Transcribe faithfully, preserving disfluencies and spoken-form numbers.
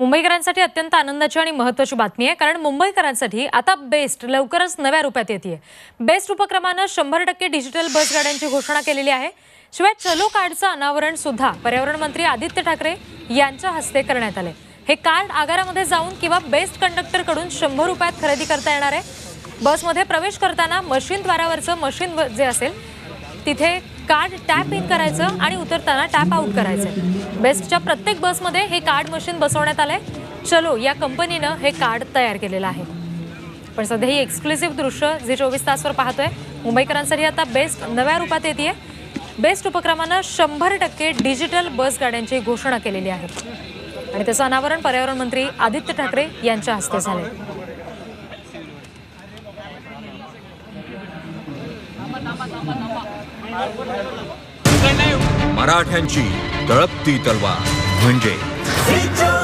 मुंबईकरांसाठी अत्यंत आनंदाची आणि महत्त्वाची बातमी आहे, कारण मुंबईकरांसाठी आता बेस्ट लवकरच नव्या रूपात येते। बेस्ट उपक्रमाने शंभर टक्के डिजिटल बस गाड्यांची घोषणा केलेली आहे। शिवाय चलो कार्डचं अनावरण सुद्धा पर्यावरण मंत्री आदित्य ठाकरे यांच्या हस्ते करण्यात आले। हे कार्ड आगारामध्ये जाऊन किंवा बेस्ट कंडक्टरकडून शंभर रुपयात खरेदी करता येणार आहे। बसमध्ये प्रवेश करताना मशीन द्वारावरचं मशीन जे असेल तिथे कार्ड टॅप इन करायचं आणि उतरताना टॅप आउट करायचं। बेस्टच्या प्रत्येक बसमध्ये हे कार्ड मशीन बसवण्यात आलंय। चलो या कंपनीनं हे कार्ड तयार केलेलं आहे। पण सध्या ही एक्सक्लुसिव्ह दृश्य झी चोवीस तासवर पाहतोय। मुंबईकरांसाठी आता बेस्ट नव्या रूपात येते। बेस्ट उपक्रमानं शंभर टक्के डिजिटल बस गाड्यांची घोषणा केलेली आहे आणि त्याचं अनावरण पर्यावरण मंत्री आदित्य ठाकरे यांच्या हस्ते झाले। मराठ्यांची तळपती तलवार म्हणजे